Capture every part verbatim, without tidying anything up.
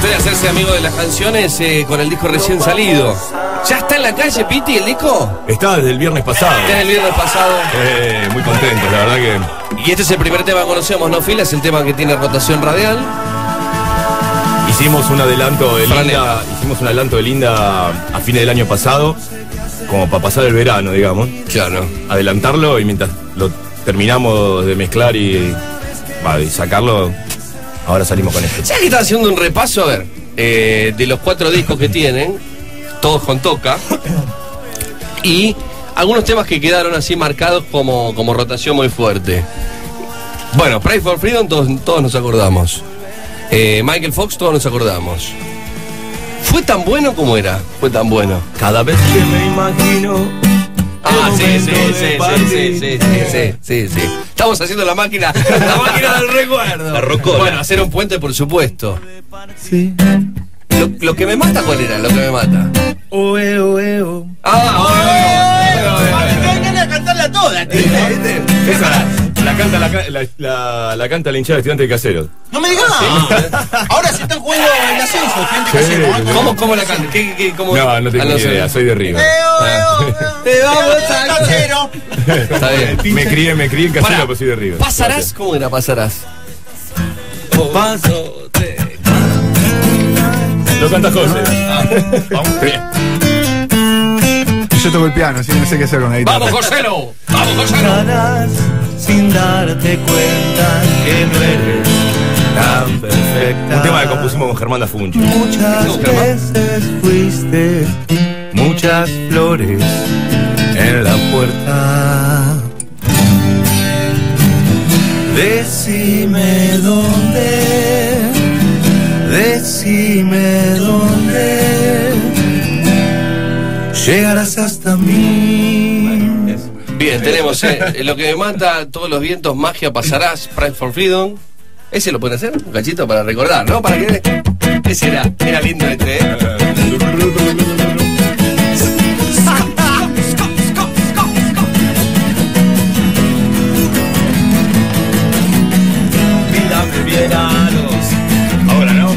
usted hacerse amigo de las canciones eh, con el disco recién salido. ¿Ya está en la calle, Piti, el disco? Está desde el viernes pasado. Desde el viernes pasado. Eh, muy contento, la verdad que... Y este es el primer tema que conocemos, ¿no, Fila? Es el tema que tiene rotación radial. Hicimos un adelanto de Franela. Linda, hicimos un adelanto de Linda a fines del año pasado, como para pasar el verano, digamos. Claro. Adelantarlo y mientras lo terminamos de mezclar y, y sacarlo, ahora salimos con esto. ¿Sabes que estaba haciendo un repaso? A ver, eh, de los cuatro discos que tienen, todos con toca, y algunos temas que quedaron así marcados como, como rotación muy fuerte. Bueno, Pray for Freedom, todos, todos nos acordamos. Eh, Michael Fox, todos nos acordamos. ¿Fue tan bueno como era? Fue tan bueno. Cada vez que me imagino... Ah, sí, sí, sí, sí, sí, sí, sí, sí, sí. Estamos haciendo la máquina, la máquina del recuerdo. La rocola. Bueno, hacer un puente, por supuesto. Sí. Lo, lo que me mata, ¿cuál era? Lo que me mata. Oe, oe, o. Ah, oe, oe, oe. Cantarla toda, tío. La canta la, la, la, la canta la hinchada de Estudiantes de Caseros. No me digas. ¿Sí? Ahora se están jugando el ascenso, Estudiantes de Caseros. Sí, sí. ¿Cómo, ¿Cómo la canta? ¿Qué, qué, cómo? No, no tengo ni idea, soy de River. Te vamos a Casero. Está bien. Me crié, me crié en Casero, pero pues soy de River. ¿Pasarás? Gracias. ¿Cómo era pasarás? Oh, paso de... Lo canta José. Ah. Vamos bien. Yo toco el piano, así que no sé qué hacer con la guitarra. ¡Vamos, Joselo! ¡Vamos, Joselo! Sin darte cuenta que no eres tan perfecta. Un tema que compusimos con Germán Dafuncho. Muchas veces fuiste muchas flores en la puerta. Decime dónde, decime dónde llegarás hasta mí. Bien, tenemos eh, Lo que me mata, Todos los vientos, Magia, Pasarás, Pride for Freedom. Ese lo pueden hacer, un cachito para recordar, ¿no? Para que... Ese era, era lindo este, ¿eh? Mírame bien a los... Ahora no.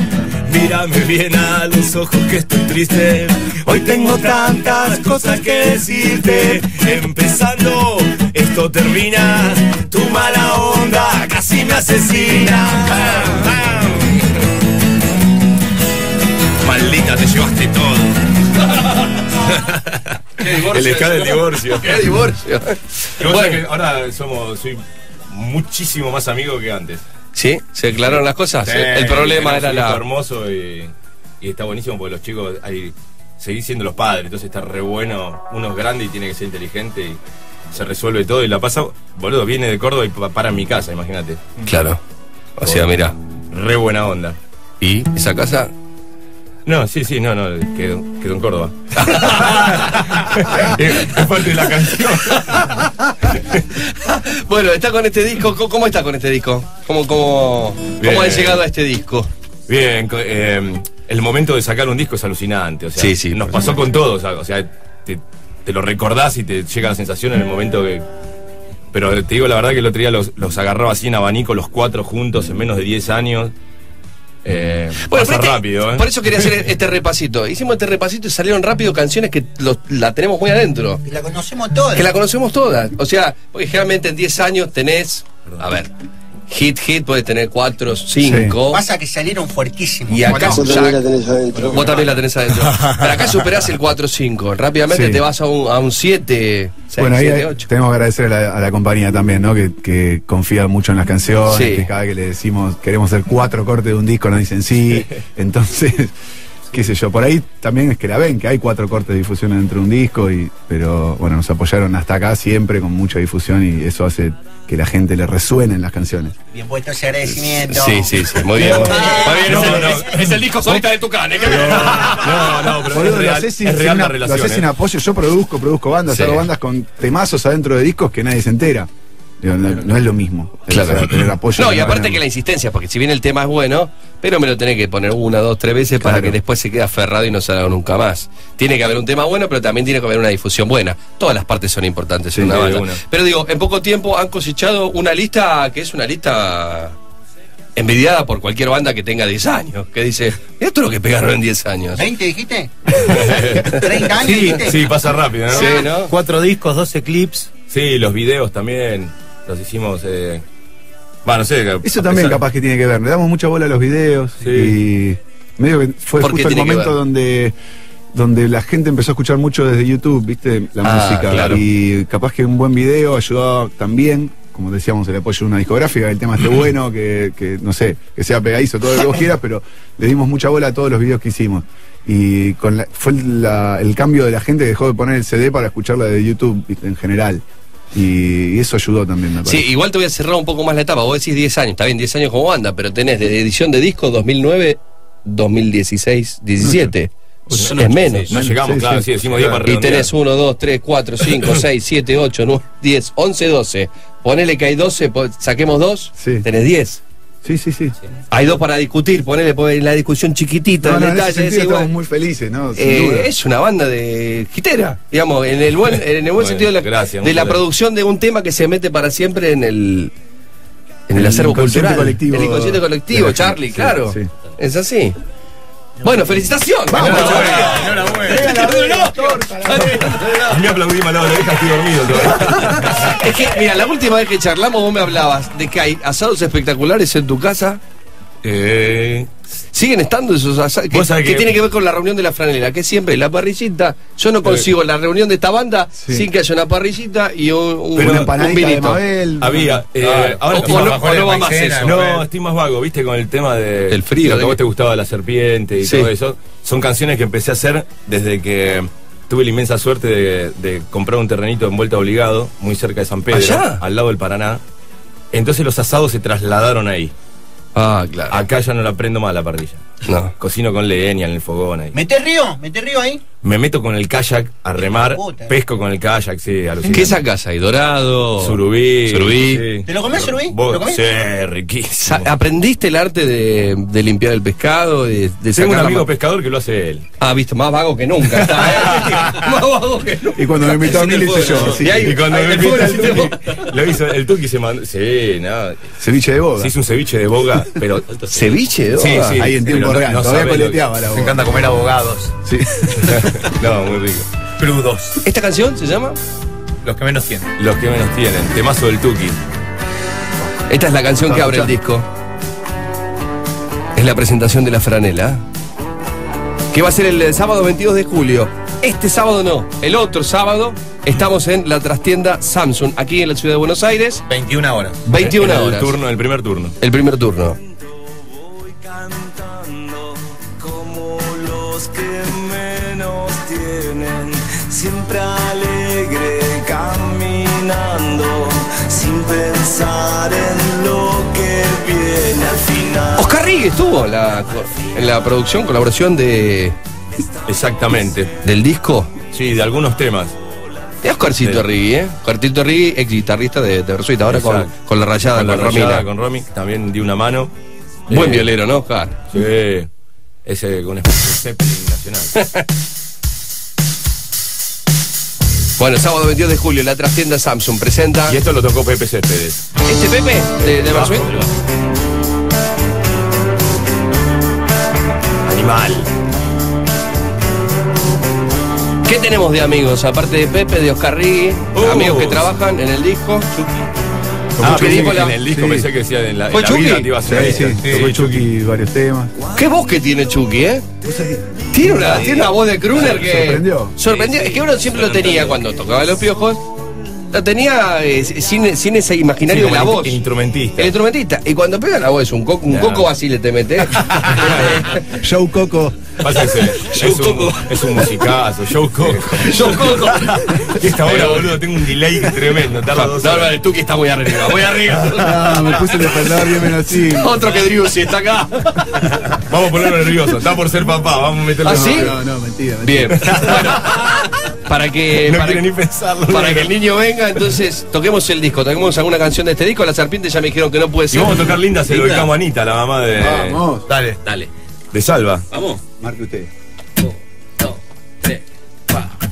Mírame bien a los ojos que estoy triste. Hoy tengo tantas cosas que decirte. Empezando, esto termina. Tu mala onda casi me asesina. ¡Bam, bam! Maldita, te llevaste todo. El escándalo del divorcio. ¿Qué divorcio? Bueno. Ahora somos, soy muchísimo más amigo que antes. ¿Sí? ¿Se aclararon las cosas? Sí, el problema era la... hermoso y, y está buenísimo porque los chicos... Hay, seguir siendo los padres, entonces está re bueno. Uno es grande y tiene que ser inteligente y se resuelve todo y la pasa. Boludo, viene de Córdoba y para en mi casa, imagínate. Claro. O sea, mira, re buena onda. ¿Y esa casa? No, sí, sí, no, no, quedó, quedó en Córdoba. Es parte de la canción. Bueno, está con este disco. ¿Cómo está con este disco? ¿Cómo, cómo, cómo han llegado a este disco? Bien, eh... el momento de sacar un disco es alucinante, o sea, sí, sí, nos pasó con todos, o sea, te, te lo recordás y te llega la sensación en el momento que... Pero te digo la verdad que el otro día los, los agarraba así en abanico, los cuatro juntos en menos de diez años. Eh, bueno, pasa este, rápido, ¿eh? Por eso quería hacer este repasito. Hicimos este repasito y salieron rápido canciones que los, la tenemos muy adentro. Que la conocemos todas. Que la conocemos todas, o sea, porque generalmente en diez años tenés... A ver... Hit, hit, puedes tener cuatro, cinco. Sí. Pasa que salieron fuertísimos. Y acá vos también la tenés adentro. Vos también la tenés adentro. Pero acá superás el cuatro cinco. Rápidamente sí. Te vas a un siete. Bueno, seis, ahí siete, ocho. Tenemos que agradecer a la, a la compañía también, ¿no? Que, que confía mucho en las canciones. Sí. Que cada vez que le decimos queremos hacer cuatro cortes de un disco, nos dicen sí. Entonces, qué sé yo. Por ahí también es que la ven, que hay cuatro cortes de difusión dentro de un disco. Y, pero bueno, nos apoyaron hasta acá siempre con mucha difusión y eso hace que la gente le resuenen las canciones. Bien puesto ese agradecimiento. Sí, sí, sí, muy bien. No, no, no. Es el disco solita de Tucán, ¿eh? No, no, no, pero boludo, es real, lo haces sin, es real la relación, lo haces sin eh. apoyo. Yo produzco, produzco bandas, sí. Hago bandas con temazos adentro de discos que nadie se entera. No, no, no es lo mismo. Claro. Es tener apoyo. No, y aparte que la insistencia, porque si bien el tema es bueno, pero me lo tenés que poner una, dos, tres veces claro. Para que después se quede aferrado y no salga nunca más. Tiene que haber un tema bueno, pero también tiene que haber una difusión buena. Todas las partes son importantes sí, en una banda. Pero digo, en poco tiempo han cosechado una lista que es una lista envidiada por cualquier banda que tenga diez años. Que dice, esto es lo que pegaron en diez años. ¿veinte dijiste? ¿treinta años sí, dijiste? Sí, pasa rápido, ¿no? Sí, ¿no? Cuatro discos, doce clips. Sí, los videos también los hicimos... Eh... Bueno, no sé, eso también pesar... capaz que tiene que ver. Le damos mucha bola a los videos, sí. Y medio que fue justo el momento donde... donde la gente empezó a escuchar mucho desde YouTube, viste, la ah, música, claro. Y capaz que un buen video ayudó también, como decíamos, el apoyo de una discográfica, el tema esté bueno, que, que no sé, que sea pegadizo, todo lo que vos quieras, pero le dimos mucha bola a todos los videos que hicimos. Y con la, fue la, el cambio de la gente que dejó de poner el C D para escucharla de YouTube, viste, en general. Y eso ayudó también, me parece. Sí, igual te voy a cerrar un poco más la etapa. Vos decís diez años, está bien, diez años como banda, pero tenés de edición de disco dos mil nueve, dos mil dieciséis, diecisiete. No, pues no, es no, menos. No llegamos, sí, claro, sí, sí, decimos diez para redondear. Y tenés uno, dos, tres, cuatro, cinco, seis, siete, ocho, nueve, diez, once, doce. Ponele que hay doce, saquemos dos, sí. Tenés diez. Sí, sí, sí. Hay dos para discutir, ponele, ponele la discusión chiquitita, no, no, en detalle. En ese estamos muy felices, ¿no? Sin eh, duda. Es una banda de jitera, digamos, en el buen, en el buen bueno, sentido de la, gracias, de la producción de un tema que se mete para siempre en el, en el, el acervo cultural. Colectivo, el inconsciente colectivo, Charlie, sí, claro. Sí. Es así. Bueno, felicitaciones. Vamos, enhorabuena. Me aplaudí mal, no, lo dejaste dormido todavía. Es que, mira, la última vez que charlamos vos me hablabas de que hay asados espectaculares en tu casa. Eh... Siguen estando esos asados. ¿Qué, que... ¿Qué tiene que ver con la reunión de La Franela? Que siempre la parrillita. Yo no consigo la reunión de esta banda, sí, sin que haya una parrillita y un, un, Pero una un vinito. De Mabel, había. Eh, ah, ahora o, o no, o no va más eso. No, estoy más vago, viste, con el tema de, del frío. Lo que a vos te gustaba, La Serpiente y sí, todo eso. Son canciones que empecé a hacer desde que tuve la inmensa suerte de, de comprar un terrenito en Vuelto Obligado, muy cerca de San Pedro. ¿Allá? Al lado del Paraná. Entonces los asados se trasladaron ahí. Ah, claro. Acá ya no la prendo más la parrilla. No. Cocino con leña en el fogón ahí. ¿Metés río? ¿Metés río ahí? Me meto con el kayak a remar. Pesco con el kayak, sí. ¿Qué sacás ahí? Dorado. Surubí. Surubí. Sí. ¿Te lo comés, surubí? ¿Vos? ¿Te lo comés? Sí, riquísimo. ¿Aprendiste el arte de, de limpiar el pescado? De, de Tengo un amigo pescador que lo hace él. Ah, viste, más vago que nunca. Más vago que nunca. Y cuando me invitó a mí lo hice yo. Sí. Y, ahí, y cuando ahí me invitó a mí lo hizo el Tuki, se mandó. Sí, nada. Ceviche de boga. Se hizo un ceviche de boga, pero. ¿Ceviche de boga? Sí, sí. Ahí en tiempo real. Todavía coleteaba la boga. Me encanta comer abogados. Sí. No, muy rico. Crudos. ¿Esta canción se llama? Los que menos tienen. Los que menos tienen. Temazo del Tuki. Esta es la canción no, que abre no, el disco. Es la presentación de La Franela. Que va a ser el sábado veintidós de julio. Este sábado no, el otro sábado estamos en la Trastienda Samsung, aquí en la ciudad de Buenos Aires. veintiuna horas. veintiuna horas. El turno, el primer turno. El primer turno. Siempre alegre caminando, sin pensar en lo que viene al final. Oscar Rigue estuvo en la, en la producción, colaboración de... Exactamente. ¿Del disco? Sí, de algunos temas. Es Oscarcito sí. Rigue, ¿eh? Oscarcito Rigue, ex guitarrista de, de Versuita, ahora con, con La Rayada, con, con la Romina. Rayada, con Romy, también di una mano. Buen eh, violero, ¿no, Oscar? Sí, ese con un Zeppelin nacional. Bueno, sábado veintidós de julio, la Trastienda Samsung presenta... Y esto lo tocó Pepe Céspedes. ¿Este Pepe? ¿De, de Versuit? Animal. ¿Qué tenemos de amigos? Aparte de Pepe, de Oscar Rigue, uh, amigos que trabajan en el disco. Chucky. Ah, película. En el disco sí, pensé que decía en la, en la vida te iba a hacer. Sí, sí, sí, tocó sí, Chucky, Chucky varios temas. ¿Qué voz que tiene Chucky, eh? Tiene una, tiene una voz de crooner que... Sorprendió. Sorprendió. Es que uno siempre lo tenía cuando tocaba Los Piojos. Lo tenía eh, sin, sin ese imaginario sí, de la voz. El instrumentista. El instrumentista. Y cuando pega la voz, un, co un no. coco así le te metes. Joe Coco. Pásese. Joe es, Coco. Un, es un musicazo. Joe Coco. Joe Coco. Esta hora, boludo, tengo un delay tremendo. Tarda dos horas. No, no, tú que estás muy arriba. Voy arriba. Ah, me puse el despertador bien menos así. Otro que Driussi está acá. Vamos a ponerlo nervioso. Está por ser papá. Vamos a meterlo en ¿Ah, sí? No, no, mentira, mentira. Bien. Bueno. Para que, no para, que ni pensarlo, para no. que el niño venga, entonces toquemos el disco, toquemos alguna canción de este disco. La Serpiente ya me dijeron que no puede ser. Y vamos a tocar Linda, se lo dedicamos a Anita, la mamá de... Vamos, dale, dale. De Salva. Vamos. Marque usted. Uno, dos, tres, cuatro.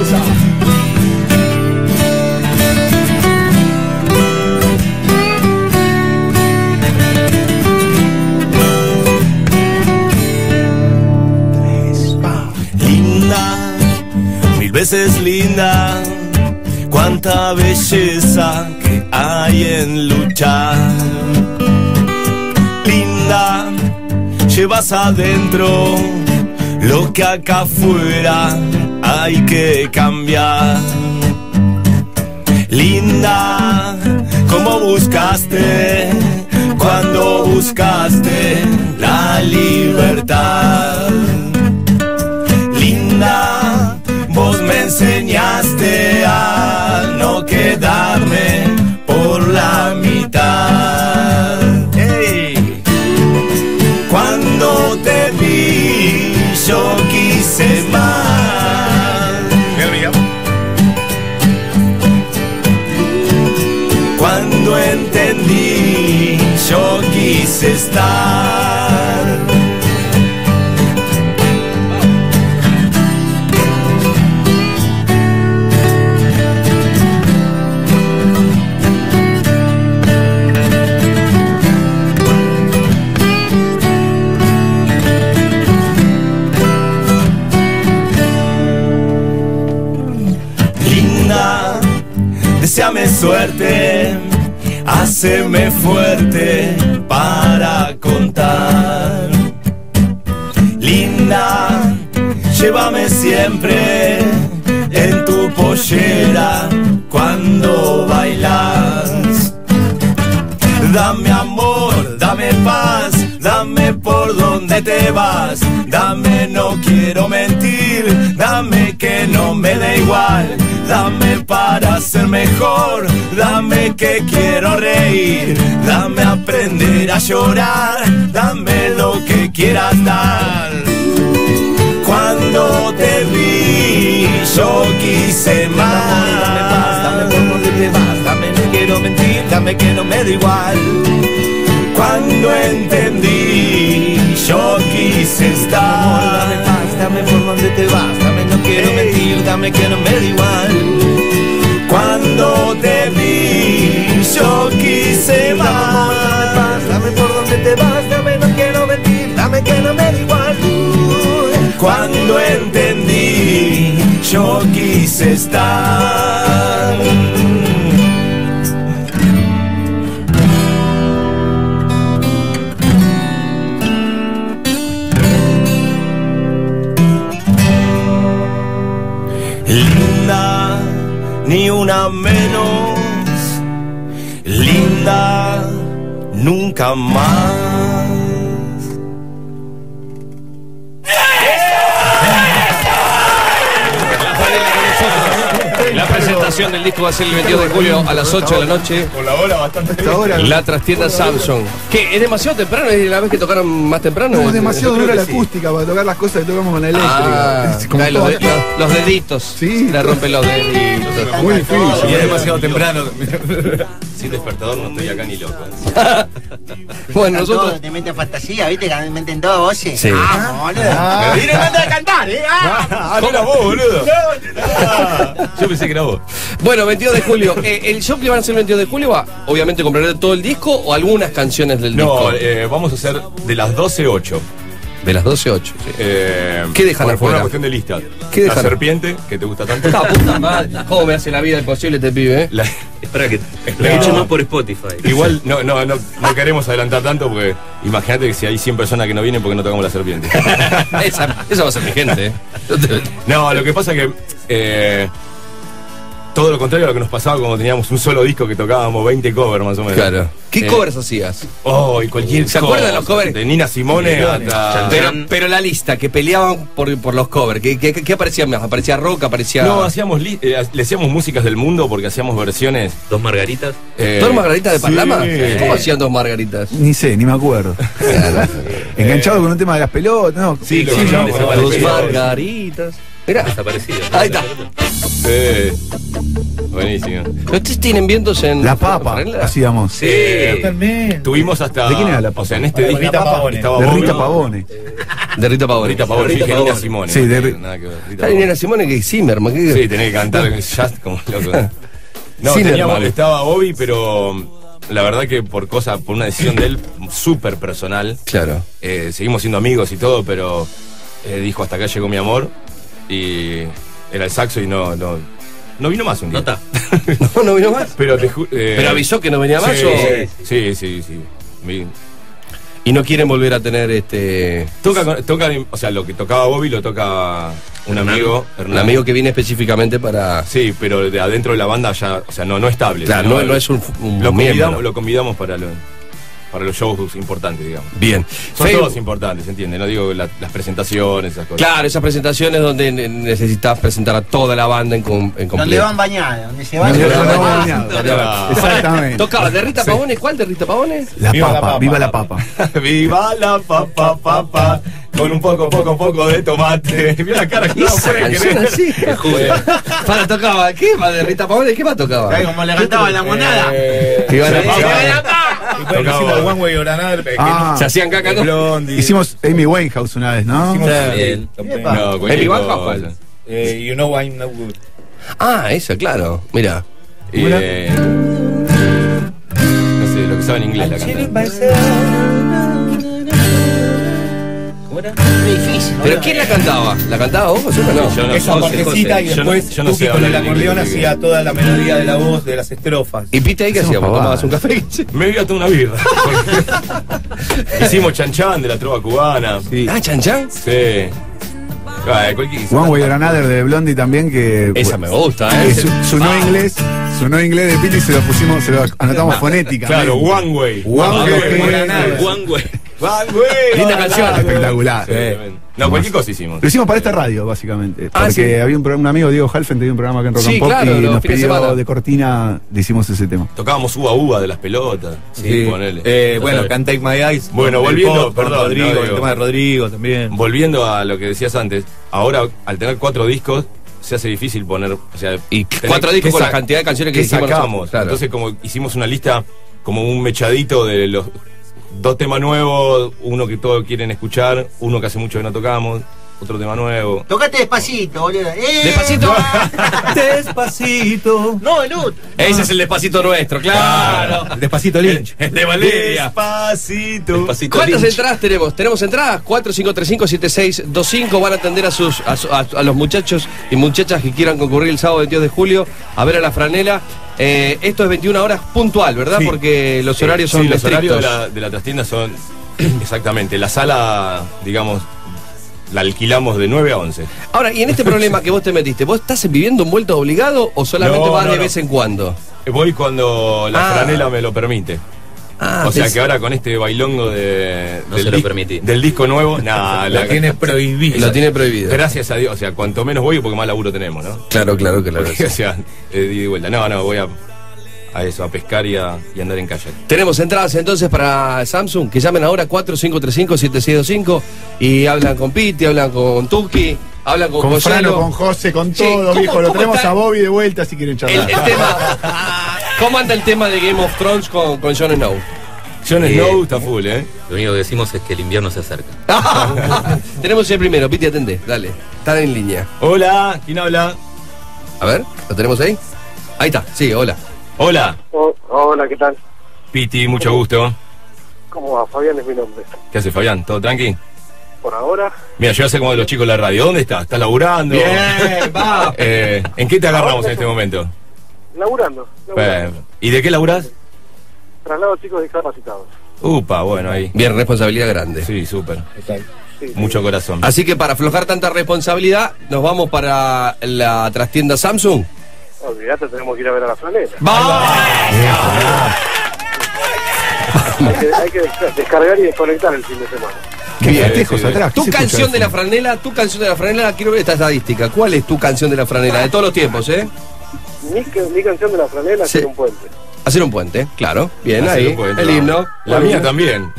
¡Esa! es linda, cuánta belleza que hay en luchar. Linda, llevas adentro lo que acá afuera hay que cambiar. Linda, ¿cómo buscaste? Cuando buscaste la libertad. Linda, vos me enseñaste a no quedarme por la mitad. Hey. Cuando te vi, yo quise más. Cuando entendí, yo quise estar. Deseame suerte, haceme fuerte para contar. Linda, llévame siempre en tu pollera cuando bailas. Dame amor, dame paz, dame por donde te vas. Dame, no quiero mentir, dame que no me da igual. Dame para ser mejor, dame que quiero reír. Dame aprender a llorar, dame lo que quieras dar. Cuando te vi, yo quise más. Dame paz, dame por donde te vas, dame no quiero mentir, dame que no me da igual. Cuando entendí, yo quise estar. Amor, dame paz, dame por donde te vas, dame no quiero hey. mentir, dame que no me da igual. Cuando te vi, yo quise más. Amor, dame paz, dame por donde te vas, dame no quiero mentir, dame que no me da igual. Cuando entendí, yo quise estar. Linda, ni una menos, linda, nunca más. La presentación del disco va a ser el veintidós de julio a las ocho de la noche. Con la hora bastante ahora. La Trastienda Samsung. ¿Qué? ¿Es demasiado temprano? ¿Es la vez que tocaron más temprano? No, es demasiado dura la sí. acústica para tocar las cosas que tocamos con la eléctrica. Ah, como los, de, los, los deditos. Sí. La rompen los deditos. Muy difícil. Y es demasiado temprano. Sin despertador no estoy acá ni loco. Bueno, nosotros... Te meten fantasía, ¿viste? Que meten todas voces. Sí. Ah, boludo. Me viene el de cantar, ¿eh? Ah, no la voz, boludo. Yo pensé que era vos. Bueno, veintidós de julio. Eh, ¿El show que van a hacer el veintidós de julio va? Obviamente compraré todo el disco o algunas canciones del no, disco. No, eh, vamos a hacer de las doce ocho. De las doce ocho, sí. eh, ¿Qué dejan por, afuera? Por una cuestión de lista. ¿Qué dejan? La serpiente, que te gusta tanto. La puta madre. ¿Cómo me hace la vida imposible este pibe, eh? La... Espera que... Espera no. Más por Spotify. Igual, no, no, no, no queremos adelantar tanto porque... Imagínate que si hay cien personas que no vienen porque no tocamos la serpiente. esa, esa va a ser mi gente, eh. No, lo que pasa es que... Eh, todo lo contrario a lo que nos pasaba cuando teníamos un solo disco que tocábamos veinte covers más o menos. Claro. ¿Qué eh. covers hacías? Oh, y cualquier ¿Se acuerdan de los covers? De Nina Simone hasta... Pero, pero la lista, que peleaban por, por los covers, ¿qué, qué, qué aparecía más? ¿Aparecía rock? ¿Aparecía...? No, hacíamos li eh, le hacíamos músicas del mundo porque hacíamos versiones... ¿Dos margaritas? Eh, ¿Dos margaritas de Palama? Sí. ¿Cómo hacían dos margaritas? Ni sé, ni me acuerdo. Enganchado eh. con un tema de las pelotas, ¿no? Sí, sí, sí no, no, dos margaritas... Mirá. Desaparecido. Ahí está. Sí. Buenísimo. ¿No ustedes tienen vientos en La Papa? Hacíamos. Sí. También. Tuvimos hasta... ¿De quién era La Papa? O sea, en este disco... Rita Pavone. De Rita Pavone. De Rita Pavone. Rita Pavone. De Nina Simone. Sí, de Rita Nina Simone que Zimmerman. Sí, tenés que cantar en jazz como loco. No, teníamos... Estaba Bobby, pero... La verdad que por cosa, por una decisión de él súper personal. Claro. Seguimos siendo amigos y todo, pero... Dijo, hasta acá llegó mi amor... Y era el saxo y no, no, no vino más un día. No está. no, no vino más. Pero, te ju eh... ¿Pero avisó que no venía más? Sí, o... sí, sí, sí. Mi... Y no quieren volver a tener este... Toca, toca, o sea, lo que tocaba Bobby lo toca un Hernán, amigo, Hernán. Un amigo que viene específicamente para... Sí, pero de adentro de la banda ya, o sea, no, no estable. Claro, no, no es un, un lo miembro. Convidamos, lo convidamos para, lo, para los shows importantes, digamos. Bien. Son Facebook. Todos importantes, ¿entiendes? No digo la, las presentaciones, esas cosas. Claro, esas presentaciones donde necesitas presentar a toda la banda en, com, en completo. Donde van bañados, donde se bañan. Ah, exactamente. Tocaba de Rita Pavone, ¿cuál de Rita Pavone? La viva papa, la papa, viva la papa. Viva la papa, papa. Con un poco, poco, poco de tomate. Mira la cara que no puede creer. Para tocaba, ¿qué más de Rita Pavone? ¿Qué más tocaba? Como le cantaba la monada. Viva la papa. Se hacían caca. Hicimos Amy Winehouse una vez, ¿no? Amy Winehouse. You know I'm no good. Ah, eso, claro. Mira. No sé, lo que sabe en inglés la canta. Difícil, ¿pero quién la cantaba? ¿La cantaba vos? Yo no, yo no. Esa partecita y después yo no, yo no Tuki con el acordeón hacía toda la melodía de la voz, de las estrofas. ¿Y Pita ahí qué hacíamos? ¿Tomabas un café? Me iba a tomar una birra. Hicimos Chan Chan de la trova cubana. Sí. ¿Ah, Chan Chan? Sí. One Way or Another de Blondie también, que esa me gusta, ¿eh? Su, su no inglés, su no inglés de Piti se lo pusimos, se lo anotamos fonética. Claro, One Way. One Way. One Way. Linda canción, espectacular. No, cualquier cosa hicimos. Lo hicimos para esta radio, básicamente. Porque había un un amigo, Diego Halfen, tenía un programa acá en Rock and Pop y nos pidió de cortina, le hicimos ese tema. Tocábamos uva uva de las pelotas. Sí, ponele. Bueno, Can't Take My Eyes. Bueno, volviendo, perdón, el tema de Rodrigo también. Volviendo a lo que decías antes, ahora al tener cuatro discos se hace difícil poner, o sea, y cuatro discos con la cantidad de canciones que sacamos. Entonces, como hicimos una lista, como un mechadito de los dos temas nuevos, uno que todos quieren escuchar, uno que hace mucho que no tocamos, otro tema nuevo. Tocate despacito, boludo. ¡Eh! Despacito. Despacito. No, el otro. Ese es el despacito nuestro, claro. El despacito Lynch. El de Valeria. Despacito. Despacito. ¿Cuántas Lynch. entradas tenemos? ¿Tenemos entradas? cuatro cinco tres cinco siete seis dos cinco. Van a atender a sus a, su, a, a los muchachos y muchachas que quieran concurrir el sábado veintidós de julio a ver a La Franela. Eh, esto es veintiuna horas puntual, ¿verdad? Sí. Porque los horarios eh, son sí, los horarios de la, de la trastienda son exactamente la sala, digamos. La alquilamos de nueve a once. Ahora, y en este problema que vos te metiste, ¿vos estás viviendo un vuelto obligado o solamente no, vas no, de no. vez en cuando? Voy cuando la ah. franela me lo permite. Ah, o sea que ahora con este bailongo de, no del, se lo permití. del disco nuevo, nada, lo tiene prohibido. Lo tiene prohibido. Gracias a Dios, o sea, cuanto menos voy, porque más laburo tenemos, ¿no? Claro, claro, claro. Porque, o sea, eh, di vuelta. No, no, voy a... a eso, a pescar y a y andar en calle. Tenemos entradas entonces para Samsung, que llamen ahora cuatro cinco tres cinco siete seis dos cinco y hablan con Piti, hablan con Tuki, hablan con, con Goyalo, Frano, con José, con todo, sí, viejo. Lo tenemos está? a Bobby de vuelta si quieren charlar. El, el tema, ¿cómo anda el tema de Game of Thrones con, con Jon Snow? Jon eh, Snow está full, ¿eh? Lo único que decimos es que el invierno se acerca. Tenemos el primero, Piti, atendé, dale. Están en línea. Hola, ¿quién habla? A ver, ¿lo tenemos ahí? Ahí está, sí, hola. Hola. Oh, hola, ¿qué tal? Piti, mucho gusto. ¿Cómo va? Fabián es mi nombre. ¿Qué hace, Fabián? ¿Todo tranqui? Por ahora. Mira, yo hace como de los chicos de la radio. ¿Dónde estás? ¿Estás laburando? Bien, va. Eh, ¿En qué te agarramos en este momento? Laburando. laburando. Eh, ¿Y de qué laburás? Traslado a chicos discapacitados. Upa, bueno, ahí. Bien, responsabilidad grande. Sí, súper. Exacto. Sí, mucho sí. corazón. Así que para aflojar tanta responsabilidad, nos vamos para la trastienda Samsung. Olvídate, tenemos que ir a ver a La Franela. ¡Vamos! Hay que, hay que descargar y desconectar el fin de semana. Qué festejos sí, atrás. Tu canción de La Franela, tu canción de La Franela, quiero ver esta estadística. ¿Cuál es tu canción de La Franela? De todos los tiempos, ¿eh? Mi, mi canción de La Franela sí. es un puente. Hacer un puente, claro. Bien, hacer ahí, puente, el himno. La, la mía, mía también.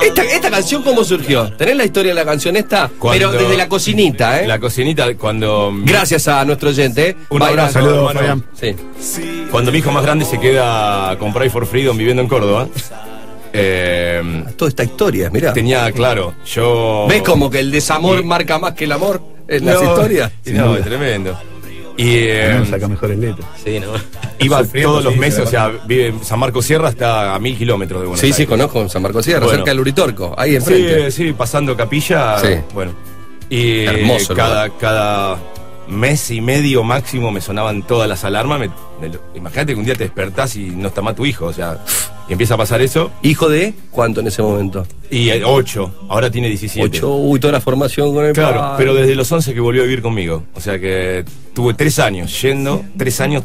esta, esta canción, ¿cómo surgió? Tenés la historia de la canción esta, cuando, pero desde la cocinita, ¿eh? La cocinita, cuando... Gracias a nuestro oyente. Un abrazo, saludos, Fabián. Sí. Cuando mi hijo más grande se queda con Pray for Freedom viviendo en Córdoba. Eh, Toda esta historia, mirá. Tenía, claro, yo... ¿Ves como que el desamor y... marca más que el amor en no, las historias? No, es tremendo. Y eh, no, saca mejores letras. Sí, no. Iba todos los meses, o sea, vive San Marcos Sierra hasta a mil kilómetros de Buenos Aires. Sí, sí, conozco San Marcos Sierra, bueno, cerca del Uritorco, ahí enfrente. Sí, sí, pasando Capilla, sí. bueno. Y hermoso cada, lugar. Cada mes y medio máximo me sonaban todas las alarmas. Imagínate que un día te despertás y no está más tu hijo, o sea, y empieza a pasar eso. ¿Hijo de cuánto en ese momento? Y ocho, ahora tiene diecisiete. Ocho, uy, toda la formación con el padre. Claro, pero desde los once que volvió a vivir conmigo. O sea que tuve tres años yendo, tres años,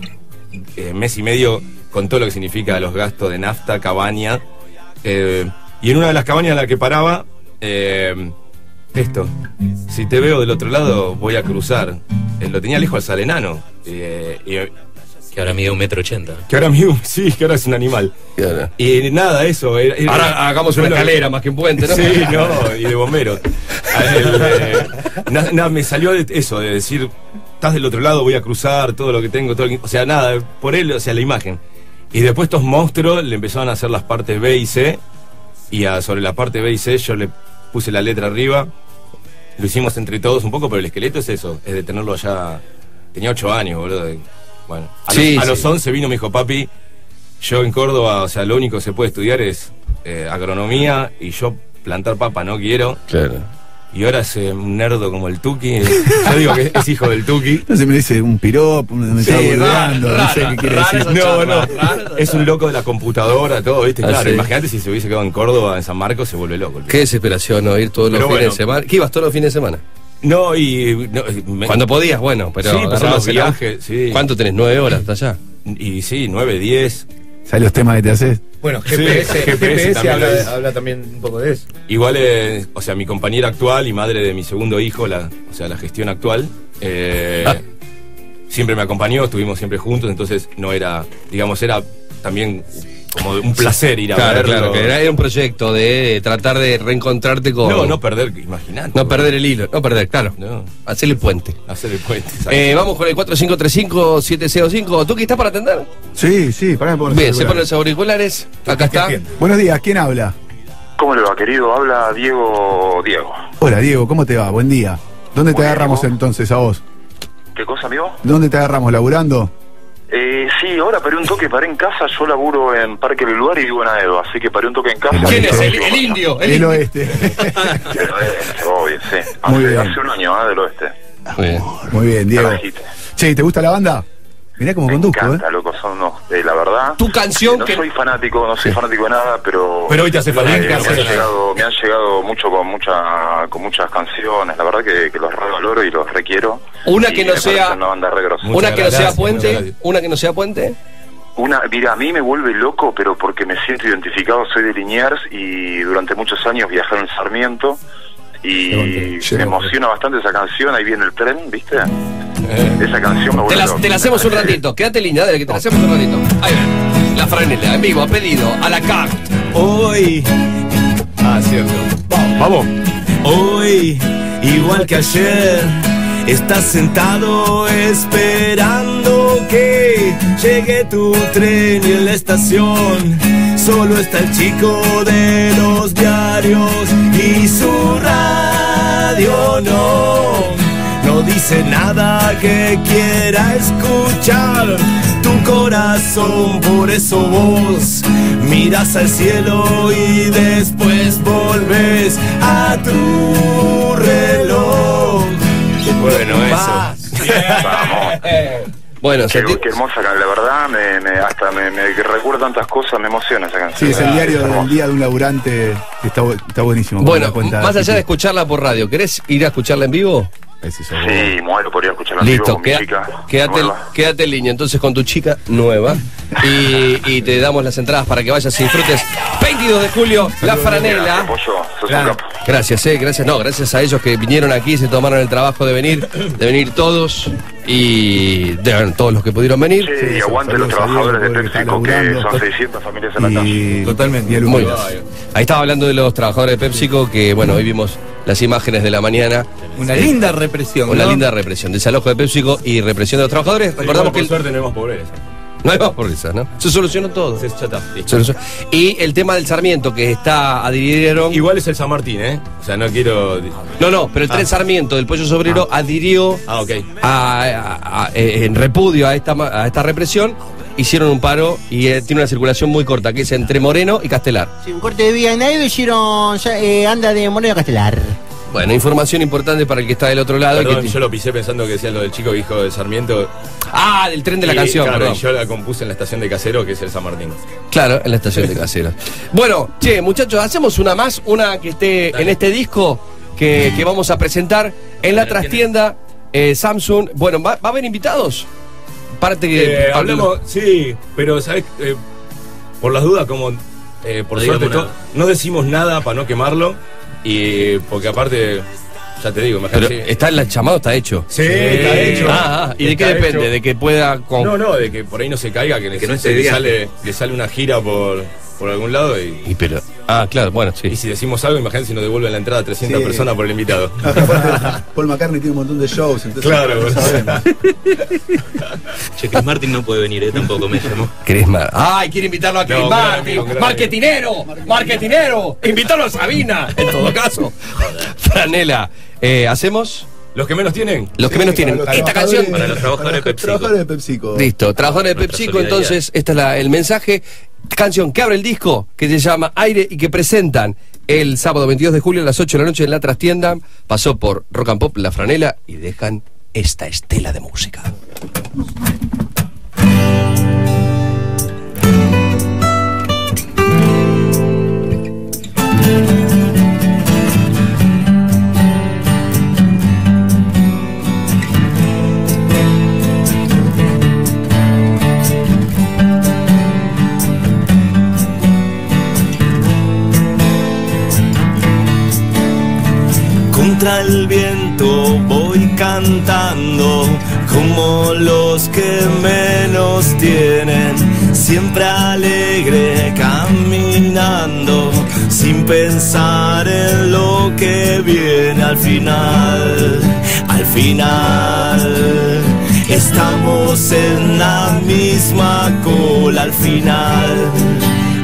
eh, mes y medio, con todo lo que significa los gastos de nafta, cabaña. Eh, y en una de las cabañas en la que paraba, eh, esto, si te veo del otro lado, voy a cruzar. Eh, lo tenía lejos al Salenano. Eh, eh, Que ahora mide un metro ochenta. Que ahora mide un... Sí, que ahora es un animal. Claro. Y nada, eso. Era, era, ahora hagamos una bueno, escalera más que un puente, ¿no? Sí, no, y de bomberos. Eh, nada, na, me salió eso, de decir, estás del otro lado, voy a cruzar todo lo que tengo. Todo el, o sea, nada, por él, o sea, la imagen. Y después estos monstruos le empezaron a hacer las partes B y C. Y a, sobre la parte B y C yo le puse la letra arriba. Lo hicimos entre todos un poco, pero el esqueleto es eso, es de tenerlo allá. Tenía ocho años, boludo. De, Bueno, a, sí, los, a sí. los once vino, me dijo, papi, yo en Córdoba, o sea, lo único que se puede estudiar es eh, agronomía, y yo plantar papa no quiero. Claro. Y ahora es eh, un nerdo como el Tuki. Yo digo que es hijo del Tuki. Entonces me dice un piropo, me sí, está burlando, rara, no sé qué quiere decir. No, no, rara, es un loco de la computadora, todo, ¿viste? Claro, ah, sí. Imagínate si se hubiese quedado en Córdoba, en San Marcos, se vuelve loco. Qué desesperación, ¿no? Ir todos los pero fines bueno. de semana. ¿Qué ibas todos los fines de semana? No, y... No, me... Cuando podías, bueno, pero... Sí, pasamos viaje, sí. ¿Cuánto tenés? ¿Nueve horas hasta allá? Y sí, nueve, diez. ¿Sabes los temas que te haces? Bueno, G P S, sí, G P S, G P S también habla, es... habla también un poco de eso. Igual, eh, o sea, mi compañera actual y madre de mi segundo hijo, la, o sea, la gestión actual, eh, ah. siempre me acompañó, estuvimos siempre juntos, entonces no era, digamos, era también... como un placer ir a claro, verlo. Claro, que era, era un proyecto de tratar de reencontrarte con... No, no perder, imaginate. No perder el hilo, no perder, claro. No. Hacer el puente. Hacer el puente, eh, vamos con el cuatro cinco tres cinco siete cero cinco. ¿Tú que estás para atender? Sí, sí, para poner. Bien, se ponen los auriculares. Acá está. Buenos días, ¿quién habla? ¿Cómo le va, querido? Habla Diego. Diego. Hola, Diego, ¿cómo te va? Buen día. ¿Dónde Buen te agarramos Diego. entonces a vos? ¿Qué cosa, amigo? ¿Dónde te agarramos? ¿Laburando? Eh, sí, ahora paré un toque, paré en casa. Yo laburo en Parque del Oeste y vivo en Edo, así que paré un toque en casa. ¿Quién es? El, el indio, el, el oeste. El oeste, obvio, sí. Hace, Muy bien. hace un año, ¿eh? Del oeste. Muy bien, Muy bien Diego. Carajita. Che, ¿te gusta la banda? Mirá cómo conduzco, ¿eh? Me encanta, loco, son unos, eh, la verdad. Tu canción no que... No soy fanático, no soy sí. fanático de nada, pero... Pero hoy te hace falta. Eh, me, me han llegado mucho con, mucha, con muchas canciones, la verdad que, que los revaloro y los requiero. Una que no sea... Una banda re grosa. Una que no sea Puente, una que no sea Puente... Una, mira, a mí me vuelve loco, pero porque me siento identificado, soy de Liniers y durante muchos años viajé en Sarmiento y me emociona bastante esa canción, Ahí Viene El Tren, ¿viste? Eh. Esa canción me vuelve loco. Te la hacemos un ratito, quédate linda, que te la hacemos un ratito. Ahí ven, La Franela, en vivo, a pedido, a la carta. Hoy, ah, cierto. Vamos. Hoy, igual que ayer, estás sentado esperando que llegue tu tren y en la estación solo está el chico de los diarios y su radio no, no dice nada que quiera escuchar tu corazón. Por eso vos miras al cielo y después volvés a tu reloj. Bueno, eso. Yeah. Vamos. Bueno, qué, qué hermosa, la verdad, me, me, hasta me, me recuerda tantas cosas, me emociona esa canción. Sí, es el diario del día de un laburante, está, está buenísimo. Bueno, más allá de escucharla por radio, ¿querés ir a escucharla en vivo? Sí, sí, muero por ir a escucharla en vivo con mi chica. Quédate en línea entonces con tu chica nueva y, y te damos las entradas para que vayas y disfrutes. veintidós de julio, La Franela. Gracias, eh, gracias, no, gracias a ellos que vinieron aquí, se tomaron el trabajo de venir, de venir todos. Y de todos los que pudieron venir. Sí, sí, y aguante los trabajadores de PepsiCo, que son seiscientas familias en la calle. Totalmente. Muy bien. Ahí estaba hablando de los trabajadores de PepsiCo, que bueno, hoy vimos las imágenes de la mañana. Una linda represión. Una ¿no? linda represión. Desalojo de PepsiCo y represión de los trabajadores. Recordamos que... Por suerte no hay más pobreza. No hay más pobreza, ¿no? Se solucionó todo. Se chata, y el tema del Sarmiento, que está adhirieron... Igual es el San Martín, ¿eh? O sea, no quiero... No, no, pero el ah. tren Sarmiento del Pollo Sobrero ah. adhirió ah, okay. a, a, a, a, en repudio a esta, a esta represión. Hicieron un paro y eh, tiene una circulación muy corta, que es entre Moreno y Castelar. Sí, un corte de vía en Aire hicieron... Eh, anda de Moreno a Castelar. Bueno, información importante para el que está del otro lado. Perdón, que te... yo lo pisé pensando que decía lo del chico viejo de Sarmiento. Ah, del tren de la y, canción. Claro, yo la compuse en la estación de Caseros, que es el San Martín. Claro, en la estación de Caseros. Bueno, che, muchachos, hacemos una más, una que esté Dale. en este disco que, que vamos a presentar en la trastienda eh, Samsung. Bueno, ¿va, ¿va a haber invitados? Parte que eh, hablamos, sí, pero sabes, eh, por las dudas, como eh, por no suerte, todo, no decimos nada para no quemarlo. Y porque aparte, ya te digo, imagínate. Pero está el llamado, está hecho. Sí, sí. está hecho. Ah, ah. ¿Y de qué depende? Hecho. ¿De que pueda...? Con... No, no, de que por ahí no se caiga, que, que le, no se, le, sale, le sale una gira por, por algún lado y... y pero, ah, claro, bueno, sí. Y si decimos algo, imagínate si nos devuelven la entrada a trescientas sí. personas por el invitado. Paul McCartney tiene un montón de shows, entonces... Claro, no sabemos. Che, Chris Martin no puede venir, ¿eh? Tampoco me llamó. Chris Martin. ¡Ay, quiere invitarlo a Chris no, Martin! Gran, gran, ¡Marquetinero! Gran. ¡Marquetinero! ¡Invítalo a Sabina! En todo caso. Franela, eh, ¿hacemos...? ¿Los que menos tienen? Los que sí, menos tienen. Esta canción... Para los trabajadores de PepsiCo. Trabajadores de Pepsico. Listo, trabajadores de PepsiCo, entonces, este es la, el mensaje... Canción que abre el disco, que se llama Aire y que presentan el sábado veintidós de julio a las ocho de la noche en la Trastienda. Pasó por Rock and Pop, La Franela, y dejan esta estela de música. Contra el viento voy cantando como los que menos tienen, siempre alegre caminando sin pensar en lo que viene al final, al final. Estamos en la misma cola al final,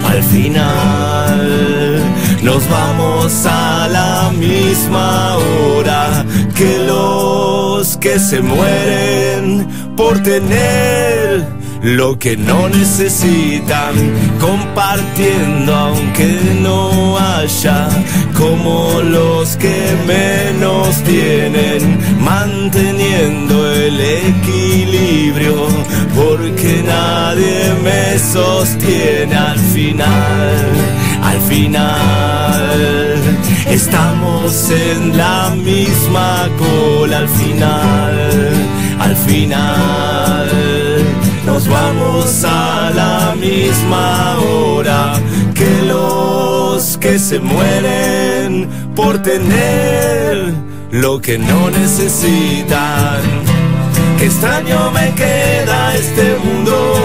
al final. Nos vamos a la misma hora que los que se mueren por tener lo que no necesitan, compartiendo aunque no haya, como los que menos tienen, manteniendo el equilibrio, porque nadie me sostiene al final. Al final, estamos en la misma cola. Al final, al final, nos vamos a la misma hora que los que se mueren por tener lo que no necesitan. Qué extraño me queda este mundo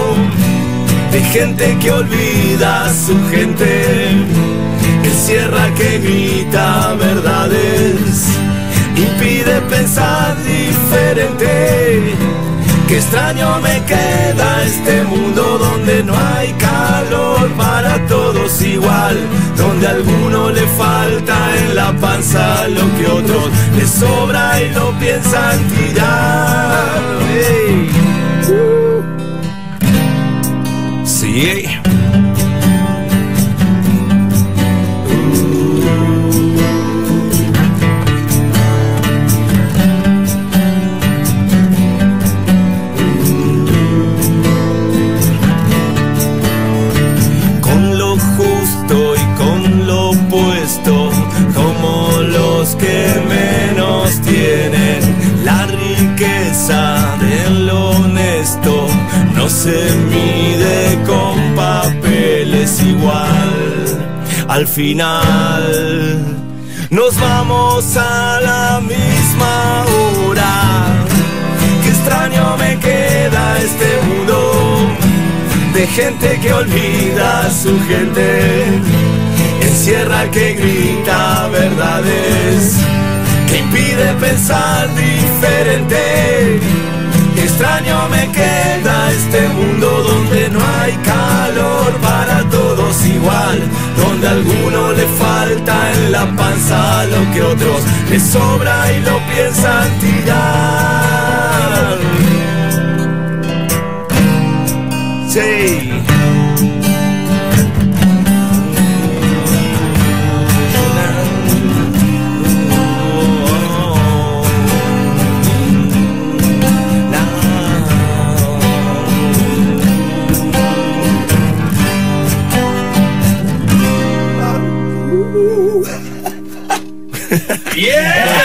de gente que olvida a su gente, que encierra, que grita verdades, impide pensar diferente. Qué extraño me queda este mundo donde no hay calor para todos igual, donde a alguno le falta en la panza lo que a otros le sobra y lo piensan tirar. Hey. Yeah. Con lo justo y con lo opuesto, como los que menos tienen, la riqueza de lo honesto no se mide con papeles igual. Al final nos vamos a la misma hora. Qué extraño me queda este mundo de gente que olvida a su gente, encierra, que grita verdades, que impide pensar diferente. Qué extraño me queda este mundo donde no hay calor para todos igual, donde a alguno le falta en la panza lo que a otros les sobra y lo piensan tirar. Sí. ¡Yeah!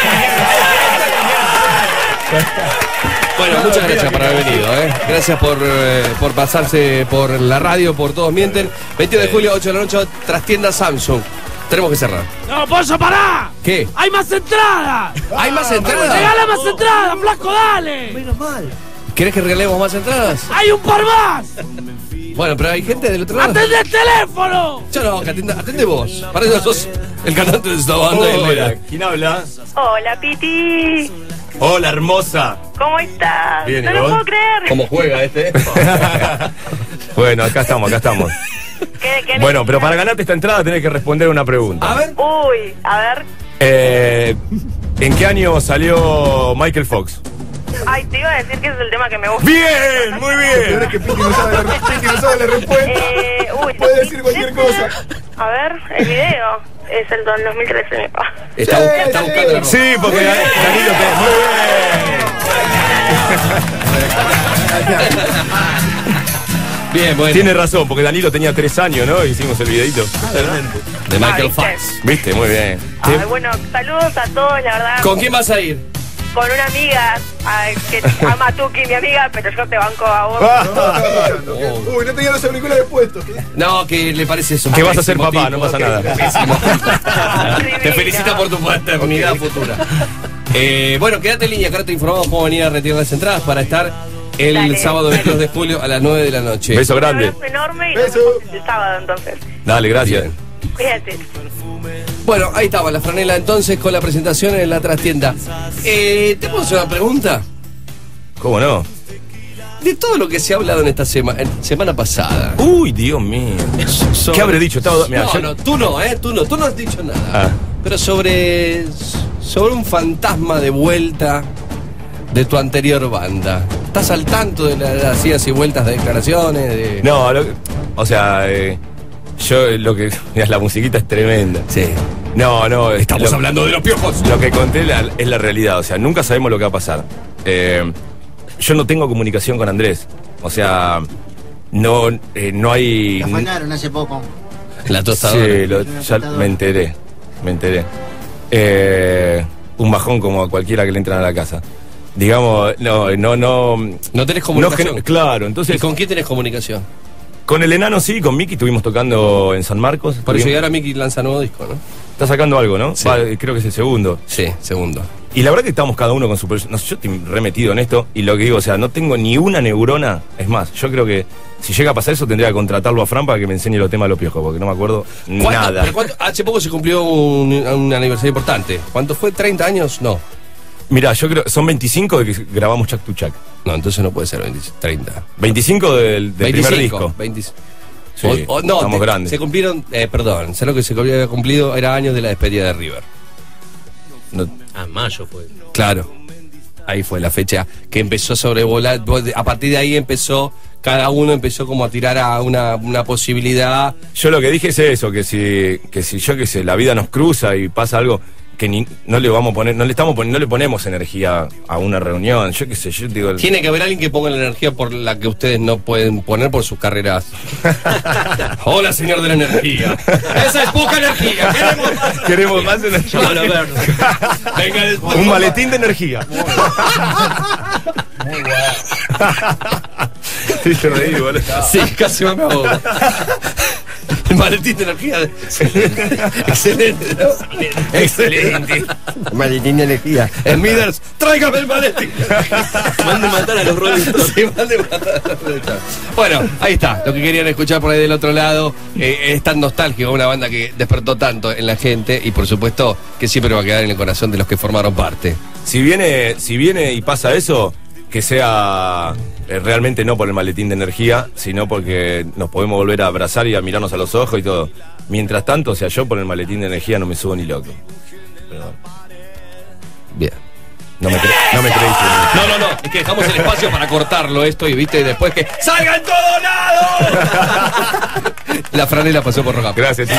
Bueno, muchas gracias por haber venido, ¿eh? Gracias por, eh, por pasarse por la radio, por Todos Mienten. veintidós de julio, ocho de la noche, Trastienda Samsung. Tenemos que cerrar. ¡No, Pollo, pará! ¿Qué? ¡Hay más entradas! ¡Hay más entradas! ¡Regala más entradas, flaco, dale! Menos mal. ¿Querés que regalemos más entradas? ¡Hay un par más! Bueno, pero hay gente del otro lado. ¡Atende el teléfono! Yo no, que atende, atende vos. Para eso sos el cantante de esta banda. Oh, hola. ¿Quién habla? Hola, Piti. Hola, hermosa. ¿Cómo estás? Bien, no lo puedo creer. ¿Cómo juega este? Bueno, acá estamos, acá estamos. ¿Qué, qué bueno, pero para ganarte esta entrada tenés que responder una pregunta. A ver. Uy, a ver. Eh, ¿En qué año salió Michael Fox? Ay, te iba a decir que es el tema que me gusta. ¡Bien! ¡Muy bien! Ahora que Piti no sabe la, Piti no sabe la respuesta. Eh, uy, puede decir cualquier cosa. A ver, el video es el dos mil trece. Está, sí, está sí, buscando. Sí, porque Danilo te... ¡Muy bien! Bien, bueno. Tiene razón, porque Danilo tenía tres años, ¿no? Hicimos el videito. Totalmente. Ah, de Michael Fox. ¿Viste? Muy bien. Ay, ¿sí? Bueno, saludos a todos, la verdad. ¿Con quién vas a ir? Con una amiga a, que ama a Tuki, mi amiga, pero yo te banco a vos. No, no, no, no. Uy, no tenía los auriculares puestos. ¿Qué? No, que le parece eso. Que vas a ser papá, tipo, no pasa nada. Te felicita por tu paternidad futura. Eh, bueno, quédate en línea, que ahora te informamos cómo venir a retirar las entradas para estar... El dale, sábado veintidós de julio a las nueve de la noche. Beso grande. Un abrazo enorme y beso. El sábado entonces. Dale, gracias. Cuídate. Bueno, ahí estaba La Franela entonces con la presentación en la trastienda. Eh, ¿Te puedo hacer una pregunta? ¿Cómo no? De todo lo que se ha hablado en esta semana, semana pasada. Uy, Dios mío. Sobre... ¿Qué habré dicho? Estaba... Mirá, no, yo... no, tú no, eh, tú no, tú no has dicho nada. Ah. Pero sobre, sobre un fantasma de vuelta de tu anterior banda. ¿Estás al tanto de las idas y vueltas de declaraciones? De... No, lo, o sea, eh, yo lo que... Mirá, la musiquita es tremenda. Sí. No, no... Estamos lo, hablando de Los Piojos. Lo que conté la, es la realidad, o sea, nunca sabemos lo que va a pasar. Eh, yo no tengo comunicación con Andrés, o sea, no, eh, no hay... La afanaron hace poco. La tostadora. Sí, lo, ya me enteré, me enteré. Eh, un bajón como a cualquiera que le entran a la casa. Digamos, no, no, no... ¿No tenés comunicación? No, claro, entonces... ¿Y con quién tenés comunicación? Con el enano sí, con Miki estuvimos tocando en San Marcos. Para estuvimos... llegar a Miki lanza nuevo disco, ¿no? Está sacando algo, ¿no? Sí. Va, creo que es el segundo. Sí, segundo. Y la verdad que estamos cada uno con su... No, yo estoy remetido en esto y lo que digo, o sea, no tengo ni una neurona. Es más, yo creo que si llega a pasar eso tendría que contratarlo a Fran para que me enseñe los temas de Los Piojos, porque no me acuerdo nada. ¿Pero cuánto? Hace poco se cumplió un, un aniversario importante. ¿Cuánto fue? ¿treinta años? No. Mirá, yo creo, son veinticinco de que grabamos Chac to Chac. No, entonces no puede ser veinte, treinta. veinticinco del, del veinticinco, primer disco. veinticinco. Sí, o, o, no, estamos te, grandes. Se cumplieron, eh, perdón, sé lo que se había cumplido, era años de la despedida de River. No, ah, mayo fue. Claro, ahí fue la fecha que empezó a sobrevolar, a partir de ahí empezó... Cada uno empezó como a tirar a una, una posibilidad. Yo lo que dije es eso, que si, que si yo que sé, la vida nos cruza y pasa algo que ni, no le vamos a poner, no le estamos poniendo, no le ponemos energía a una reunión, yo qué sé, yo digo el... Tiene que haber alguien que ponga la energía por la que ustedes no pueden poner por sus carreras. Hola, señor de la energía. Esa es poca energía. Queremos más energía. Queremos más energía. Venga, después, un maletín de energía. Muy bueno. Sí, te reí, ¿vale? Sí, casi me ahogo. El maletín de energía. Excelente. Excelente. Maletín de energía. El Miders, tráigame el maletín. Mande matar a los Rolling Stones. Sí, mande matar a los Rolling Stones. Bueno, ahí está. Lo que querían escuchar por ahí del otro lado. Eh, es tan nostálgico, una banda que despertó tanto en la gente y por supuesto que siempre va a quedar en el corazón de los que formaron parte. Si viene, si viene y pasa eso, que sea... Realmente no por el maletín de energía, sino porque nos podemos volver a abrazar y a mirarnos a los ojos y todo. Mientras tanto, o sea, yo por el maletín de energía no me subo ni loco. Perdón. Bien. No me, no me creíste. No, no, no. Es que dejamos el espacio para cortarlo esto y viste, y después que ¡salga en todo lado! La Franela pasó por Rock and Pop. Gracias, tío.